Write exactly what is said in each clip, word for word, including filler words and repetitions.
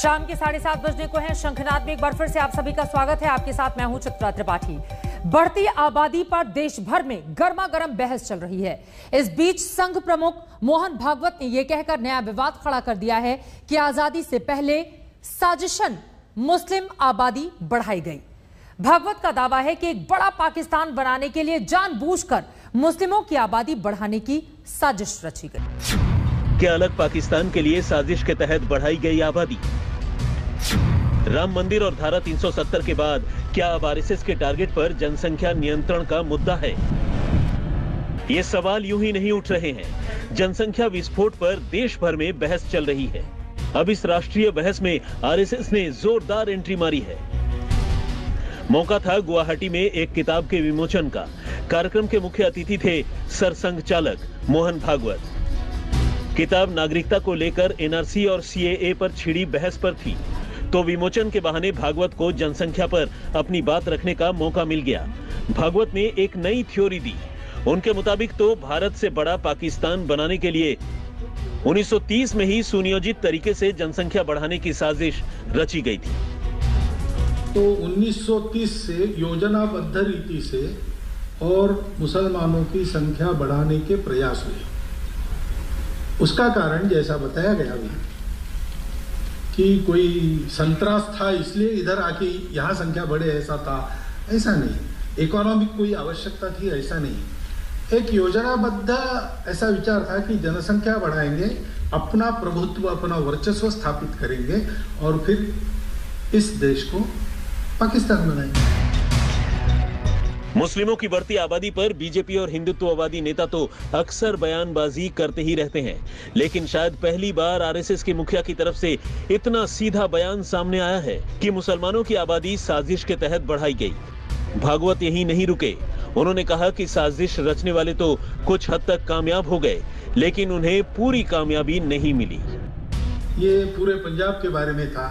शाम के साढ़े सात बजने को है। शंखनाथ में एक बार फिर से आप सभी का स्वागत है। आपके साथ मैं हूं चत्रा त्रिपाठी। बढ़ती आबादी पर देश भर में गर्मा गर्म बहस चल रही है। इस बीच संघ प्रमुख मोहन भागवत ने यह कहकर नया विवाद खड़ा कर दिया है कि आजादी से पहले साजिशन मुस्लिम आबादी बढ़ाई गई। भागवत का दावा है कि एक बड़ा पाकिस्तान बनाने के लिए जानबूझकर मुस्लिमों की आबादी बढ़ाने की साजिश रची गई। क्या अलग पाकिस्तान के लिए साजिश के तहत बढ़ाई गई आबादी? राम मंदिर और धारा तीन सौ सत्तर के बाद क्या अब आरएसएस के टारगेट पर जनसंख्या नियंत्रण का मुद्दा है? ये सवाल यूं ही नहीं उठ रहे हैं। जनसंख्या विस्फोट पर देश भर में बहस चल रही है। अब इस राष्ट्रीय बहस में आरएसएस ने जोरदार एंट्री मारी है। मौका था गुवाहाटी में एक किताब के विमोचन का। कार्यक्रम के मुख्य अतिथि थे सरसंघ चालक मोहन भागवत। किताब नागरिकता को लेकर एनआरसी और सीएए पर छिड़ी बहस पर थी, तो विमोचन के बहाने भागवत को जनसंख्या पर अपनी बात रखने का मौका मिल गया। भागवत ने एक नई थ्योरी दी। उनके मुताबिक तो भारत से बड़ा पाकिस्तान बनाने के लिए उन्नीस सौ तीस में ही सुनियोजित तरीके से जनसंख्या बढ़ाने की साजिश रची गई थी। तो उन्नीस सौ तीस से योजनाबद्ध रीति से और मुसलमानों की संख्या बढ़ाने के प्रयास हुए। उसका कारण जैसा बताया गया भी कि कोई संतरास था इसलिए इधर आके यहाँ संख्या बढ़े, ऐसा था? ऐसा नहीं। इकोनॉमिक कोई आवश्यकता थी? ऐसा नहीं। एक योजनाबद्ध ऐसा विचार था कि जनसंख्या बढ़ाएंगे, अपना प्रभुत्व अपना वर्चस्व स्थापित करेंगे और फिर इस देश को पाकिस्तान बनाएंगे। मुस्लिमों की बढ़ती आबादी पर बीजेपी और हिंदुत्ववादी नेता तो अक्सर बयानबाजी करते ही रहते हैं, लेकिन शायद पहली बार आरएसएस के मुखिया की तरफ से इतना सीधा बयान सामने आया है कि मुसलमानों की आबादी साजिश के तहत बढ़ाई गई। भागवत यहीं नहीं रुके। उन्होंने कहा कि साजिश रचने वाले तो कुछ हद तक कामयाब हो गए, लेकिन उन्हें पूरी कामयाबी नहीं मिली। ये पूरे पंजाब के बारे में था,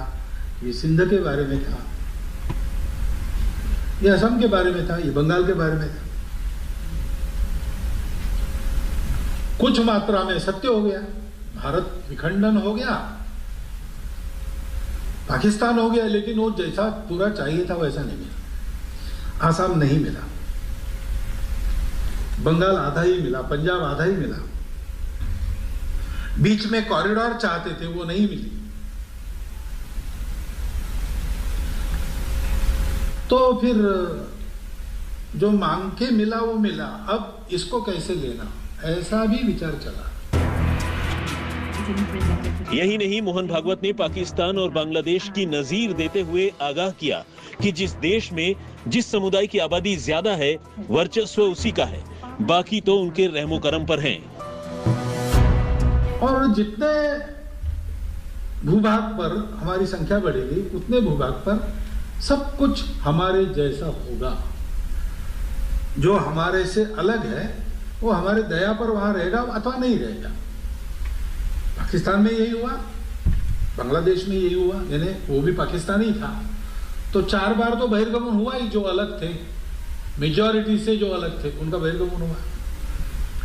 ये सिंध के बारे में था, ये असम के बारे में था, ये बंगाल के बारे में था। कुछ मात्रा में सत्य हो गया, भारत विखंडन हो गया, पाकिस्तान हो गया, लेकिन वो जैसा पूरा चाहिए था वैसा नहीं मिला। आसाम नहीं मिला, बंगाल आधा ही मिला, पंजाब आधा ही मिला। बीच में कॉरिडोर चाहते थे, वो नहीं मिली। तो फिर जो मांग के मिला वो मिला, अब इसको कैसे लेना, ऐसा भी विचार चला। यही नहीं, मोहन भागवत ने पाकिस्तान और बांग्लादेश की नजीर देते हुए आगाह किया कि जिस देश में जिस समुदाय की आबादी ज्यादा है वर्चस्व उसी का है, बाकी तो उनके रहमो करम पर हैं। और जितने भूभाग पर हमारी संख्या बढ़ेगी उतने भूभाग पर सब कुछ हमारे जैसा होगा। जो हमारे से अलग है वो हमारे दया पर वहां रहेगा अथवा नहीं रहेगा। पाकिस्तान में यही हुआ, बांग्लादेश में यही हुआ, यानी वो भी पाकिस्तानी था। तो चार बार तो बहिर्गमन हुआ ही, जो अलग थे मेजॉरिटी से, जो अलग थे उनका बहिर्गमन हुआ।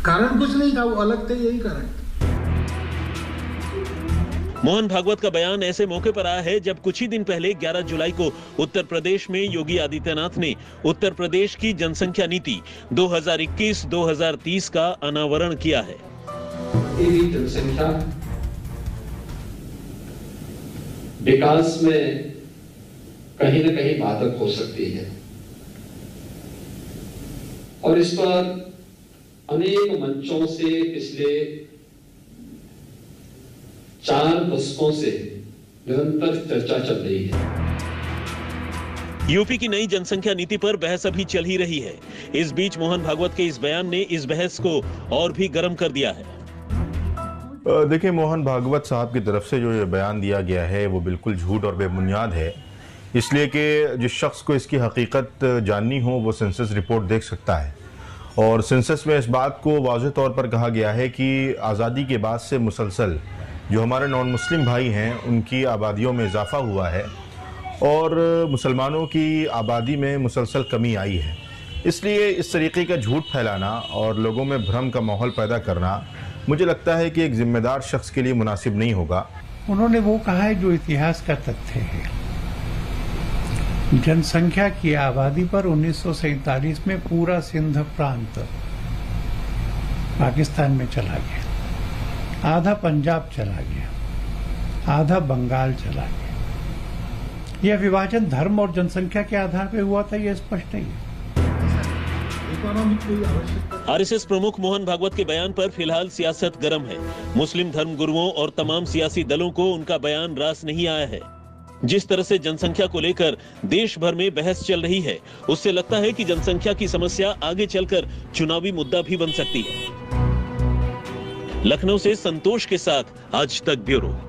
कारण कुछ नहीं था, वो अलग थे, यही कारण था। मोहन भागवत का बयान ऐसे मौके पर आया है जब कुछ ही दिन पहले ग्यारह जुलाई को उत्तर प्रदेश में योगी आदित्यनाथ ने उत्तर प्रदेश की जनसंख्या नीति दो हज़ार इक्कीस दो हज़ार तीस का अनावरण किया है। जनसंख्या विकास में कहीं न कहीं बाधक हो सकती है और इस पर अनेक मंचों से पिछले चार दशकों से निरंतर चर्चा चल रही है। यूपी की नई जनसंख्या नीति पर बहस अभी चल ही रही है। इस बीच मोहन भागवत के इस बयान ने इस बहस को और भी गर्म कर दिया है। देखिए, मोहन भागवत साहब की तरफ से जो बयान दिया गया है वो बिल्कुल झूठ और बेबुनियाद है, इसलिए कि जिस शख्स को इसकी हकीकत जाननी हो वो सेंसस रिपोर्ट देख सकता है। और सेंसस में इस बात को वाज़ेह तौर पर कहा गया है कि आज़ादी के बाद से मुसलसल जो हमारे नॉन मुस्लिम भाई हैं उनकी आबादियों में इजाफ़ा हुआ है और मुसलमानों की आबादी में मुसलसल कमी आई है। इसलिए इस तरीके का झूठ फैलाना और लोगों में भ्रम का माहौल पैदा करना मुझे लगता है कि एक ज़िम्मेदार शख्स के लिए मुनासिब नहीं होगा। उन्होंने वो कहा है जो इतिहास का तथ्य है। जनसंख्या की आबादी पर उन्नीस सौ सैतालीस में पूरा सिंध प्रांत पाकिस्तान में चला गया, आधा पंजाब चला गया, आधा बंगाल चला गया। यह विभाजन धर्म और जनसंख्या के आधार पर हुआ था, यह स्पष्ट नहीं है। आरएसएस प्रमुख मोहन भागवत के बयान पर फिलहाल सियासत गर्म है। मुस्लिम धर्म गुरुओं और तमाम सियासी दलों को उनका बयान रास नहीं आया है। जिस तरह से जनसंख्या को लेकर देश भर में बहस चल रही है, उससे लगता है कि जनसंख्या की समस्या आगे चलकर चुनावी मुद्दा भी बन सकती है। लखनऊ से संतोष के साथ आज तक ब्यूरो।